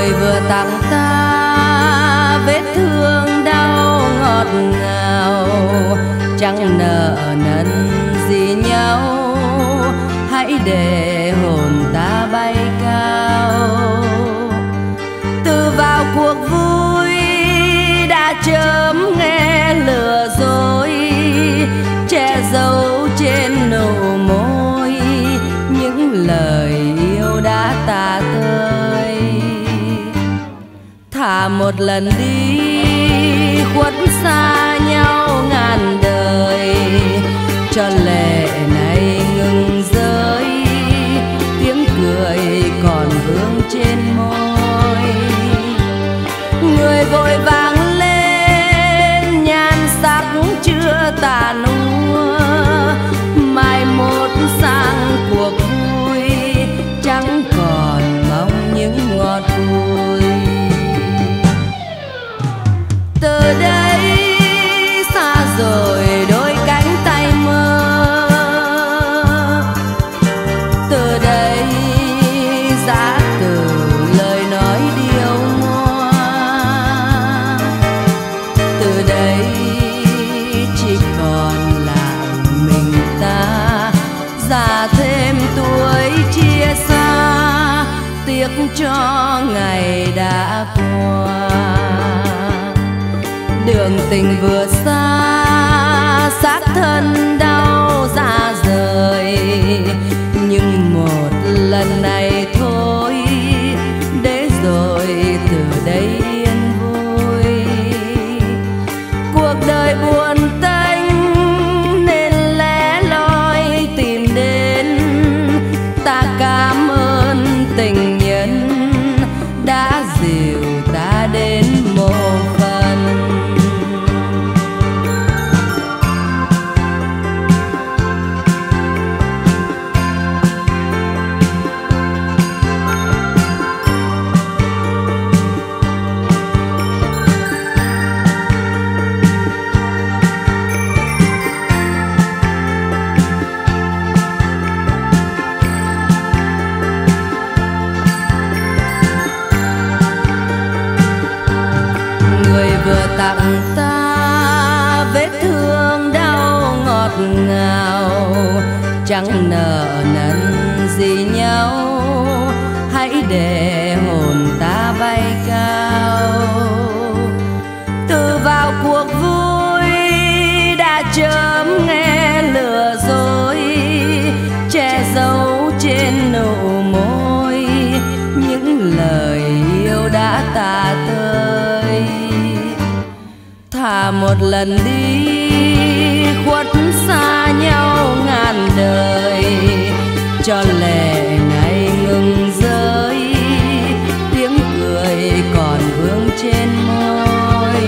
đời vừa tặng ta vết thương đau ngọt ngào, chẳng nợ nần gì nhau, hãy để hồn ta bay cao. Từ vào cuộc vui đã chớm nghe lừa dối, che giấu trên nụ môi những lời yêu đã tả tơi. Thả một lần đi khuất xa nhau ngàn đời, cho lệ này ngừng rơi, tiếng cười còn vương trên môi. Người vội vàng lên nhan sắc chưa tàn úa, mai một sang cuộc vui chẳng còn mong những ngọt vui. Từ đây xa rồi đôi cánh tay mơ, từ đây giã từ lời nói điêu ngoa, từ đây chỉ còn là mình ta, già thêm tuổi chia xa, tiếc cho ngày đã qua. Đường tình vừa xa, xác thân đau ra rời, nhưng một lần này thôi, để rồi từ đây yên vui. Cuộc đời buồn tênh nên lẻ loi tìm đến, ta cảm ơn tình nhân đã dìu ta đến một phần. Tặng ta vết thương đau ngọt ngào, chẳng nợ nần gì nhau, hãy để hồn ta bay cao. Từ vào cuộc vui đã chớm nghe lừa dối, che giấu trên nụ môi những lời yêu đã tả tơi. Thả một lần đi khuất xa nhau ngàn đời, cho lệ này ngừng rơi, tiếng cười còn vương trên môi.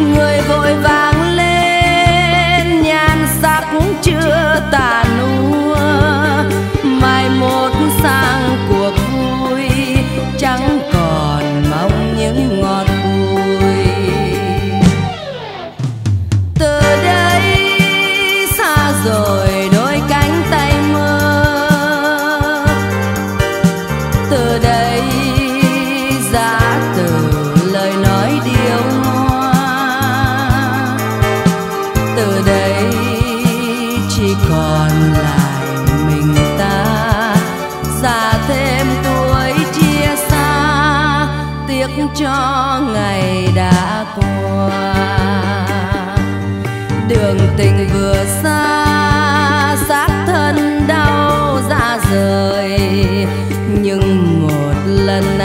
Người vội vàng lên nhan sắc chưa tàn úa, mai một sang cuộc vui chẳng còn mong những ngọt vui. Từ đây xa rồi đôi cánh tay mơ, từ đây giã từ lời nói điêu ngoa, từ đây chỉ còn lại mình ta, già thêm tuổi chia xa, tiếc cho ngày đã qua. Đường tình vừa xa, xác thân đau ra rời, nhưng một lần